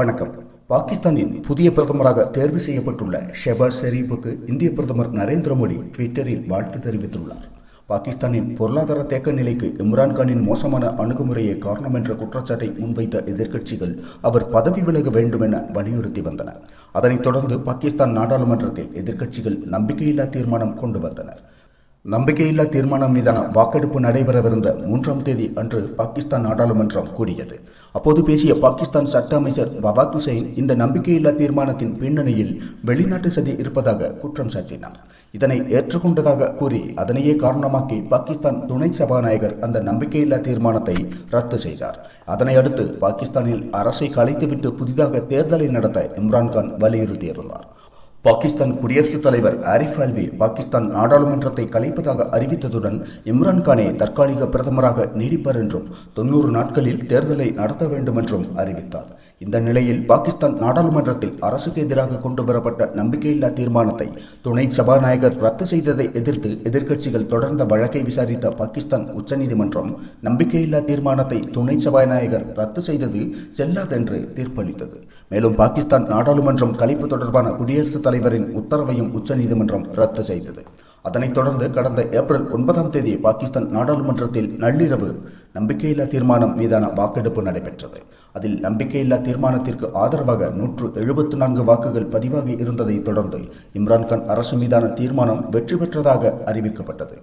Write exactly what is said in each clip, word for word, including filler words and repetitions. வணக்கம் பாகிஸ்தானின் புதிய பிரதமராக தேர்வு செய்யப்பட்டுள்ள ஷெஹபாஸ் ஷெரீஃபுக்கு இந்திய பிரதமர் நரேந்திர மோடி ட்விட்டரில் வாழ்த்து தெரிவித்துள்ளார். பாகிஸ்தானின் பொருளாதார தேக்க நிலைக்கு இம்ரான் கானின் மோசமான அணுகுமுறையே காரணம் என்ற குற்றச்சாட்டை முன்வைத்த எதிர்க்கட்சிகள் அவர் பதவி விலக வேண்டும் என வலியுறுத்தி வந்தனர். அதனைத் தொடர்ந்து பாகிஸ்தான் நாடாளுமன்றத்தில் எதிர்க்கட்சிகள் நம்பிக்கையில்லா தீர்மானம் கொண்டு வந்தனர். நம்பிக்கையில்லா தீர்மானம் மீதான வாக்கெடுப்பு நடைபெறவிருந்த மூன்றாம் தேதி அன்று பாகிஸ்தான் நாடாளுமன்றம் கூடியது. அப்போது பேசிய பாகிஸ்தான் சட்ட அமைச்சர் பவாத் ஹுசைன் இந்த நம்பிக்கையில்லா தீர்மானத்தின் பின்னணியில் வெளிநாட்டு சதி இருப்பதாக குற்றம் சாட்டினார். இதனை ஏற்றுக்கொண்டதாக கூறி அதனையே காரணமாக்கி பாகிஸ்தான் துணை சபாநாயகர் அந்த நம்பிக்கையில்லா தீர்மானத்தை ரத்து செய்தார். அதனை அடுத்து பாகிஸ்தானில் அரசை கலைத்துவிட்டு புதிதாக தேர்தலை நடத்த இம்ரான்கான் வலியுறுத்தியிருந்தார். பாகிஸ்தான் குடியரசுத் தலைவர் ஆரிஃப் அல்வி பாகிஸ்தான் நாடாளுமன்றத்தை கலைப்பதாக அறிவித்ததுடன் இம்ரான் கானை தற்காலிக பிரதமராக நீடிப்பார் என்றும் தொன்னூறு நாட்களில் தேர்தலை நடத்த வேண்டும் என்றும் அறிவித்தார். இந்த நிலையில் பாகிஸ்தான் நாடாளுமன்றத்தில் அரசுக்கு எதிராக கொண்டு வரப்பட்ட நம்பிக்கையில்லா தீர்மானத்தை துணை சபாநாயகர் ரத்து செய்ததை எதிர்த்து எதிர்க்கட்சிகள் தொடர்ந்த வழக்கை விசாரித்த பாகிஸ்தான் உச்சநீதிமன்றம் நம்பிக்கையில்லா தீர்மானத்தை துணை சபாநாயகர் ரத்து செய்தது செல்லாதென்று தீர்ப்பளித்தது. மேலும் பாகிஸ்தான் நாடாளுமன்றம் கலைப்பு தொடர்பான குடியரசுத் தலைவரின் உத்தரவையும் உச்சநீதிமன்றம் ரத்து செய்தது. அதனைத் தொடர்ந்து கடந்த ஏப்ரல் ஒன்பதாம் தேதி பாகிஸ்தான் நாடாளுமன்றத்தில் நள்ளிரவு நம்பிக்கையில்லா தீர்மானம் மீதான வாக்கெடுப்பு நடைபெற்றது. அதில் நம்பிக்கையில்லா தீர்மானத்திற்கு ஆதரவாக நூற்று எழுபத்தி நான்கு வாக்குகள் பதிவாகி இருந்ததை தொடர்ந்து இம்ரான்கான் அரசு மீதான தீர்மானம் வெற்றி பெற்றதாக அறிவிக்கப்பட்டது.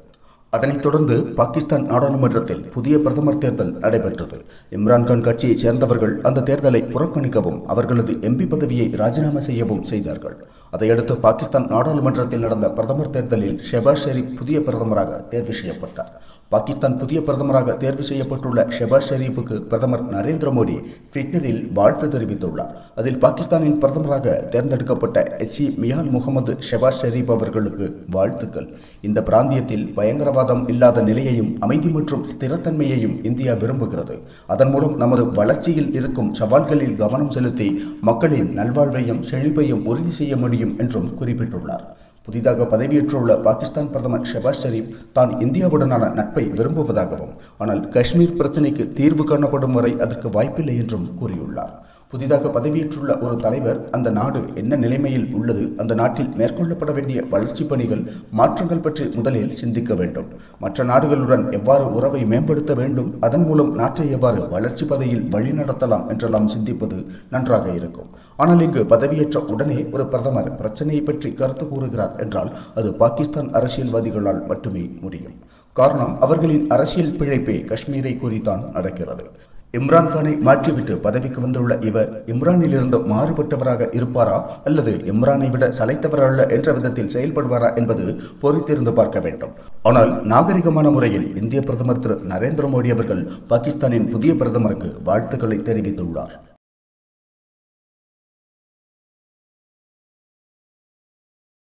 அதனைத் தொடர்ந்து பாகிஸ்தான் நாடாளுமன்றத்தில் புதிய பிரதமர் தேர்தல் நடைபெற்றது. இம்ரான்கான் கட்சியைச் சேர்ந்தவர்கள் அந்த தேர்தலை புறக்கணிக்கவும் அவர்களது எம்பி பதவியை ராஜினாமா செய்யவும் செய்தார்கள். அதையடுத்து பாகிஸ்தான் நாடாளுமன்றத்தில் நடந்த பிரதமர் தேர்தலில் ஷெஹபாஸ் ஷெரீப் புதிய பிரதமராக தேர்வு செய்யப்பட்டார். பாகிஸ்தான் புதிய பிரதமராக தேர்வு செய்யப்பட்டுள்ள ஷெஹபாஸ் ஷெரீஃபுக்கு பிரதமர் நரேந்திர மோடி ட்விட்டரில் வாழ்த்து தெரிவித்துள்ளார். அதில் பாகிஸ்தானின் பிரதமராக தேர்ந்தெடுக்கப்பட்ட எஸ்சி மியான் முகமது ஷெஹபாஸ் ஷெரீப் அவர்களுக்கு வாழ்த்துக்கள். இந்த பிராந்தியத்தில் பயங்கரவாதம் இல்லாத நிலையையும் அமைதி மற்றும் ஸ்திரத்தன்மையையும் இந்தியா விரும்புகிறது. அதன் மூலம் நமது வளர்ச்சியில் இருக்கும் சவால்களில் கவனம் செலுத்தி மக்களின் நல்வாழ்வையும் செழிப்பையும் உறுதி செய்ய முடியும் என்றும் குறிப்பிட்டுள்ளார். புதிதாக பதவியேற்றுள்ள பாகிஸ்தான் பிரதமர் ஷெஹபாஸ் ஷெரீப் தான் இந்தியாவுடனான நட்பை விரும்புவதாகவும் ஆனால் காஷ்மீர் பிரச்சினைக்கு தீர்வு காணப்படும் வரை அதற்கு வாய்ப்பில்லை என்றும் கூறியுள்ளார். புதிதாக பதவியேற்றுள்ள ஒரு தலைவர் அந்த நாடு என்ன நிலைமையில் உள்ளது, அந்த நாட்டில் மேற்கொள்ளப்பட வேண்டிய வளர்ச்சி பணிகள், மாற்றங்கள் பற்றி முதலில் சிந்திக்க வேண்டும், மற்ற நாடுகளுடன் எவ்வாறு உறவை மேம்படுத்த வேண்டும், அதன் மூலம் நாட்டை எவ்வாறு வளர்ச்சி பாதையில் வழிநடத்தலாம் என்றெல்லாம் சிந்திப்பது நன்றாக இருக்கும். ஆனால் இங்கு பதவியேற்ற உடனே ஒரு பிரதமர் பிரச்சனையை பற்றி கருத்து கூறுகிறார் என்றால் அது பாகிஸ்தான் அரசியல்வாதிகளால் மட்டுமே முடியும். காரணம் அவர்களின் அரசியல் பிழைப்பே காஷ்மீரை குறித்தான் நடக்கிறது. இம்ரான் கானை மாற்றிவிட்டு பதவிக்கு வந்துள்ள இவர் இம்ரானிலிருந்து மாறுபட்டவராக இருப்பாரா அல்லது இம்ரானை விட சலைத்தவரல்ல என்ற விதத்தில் செயல்படுவாரா என்பது பொறுத்திருந்து பார்க்க வேண்டும். ஆனால் நாகரிகமான முறையில் இந்திய பிரதமர் திரு நரேந்திர மோடி அவர்கள் பாகிஸ்தானின் புதிய பிரதமருக்கு வாழ்த்துக்களை தெரிவித்துள்ளார்.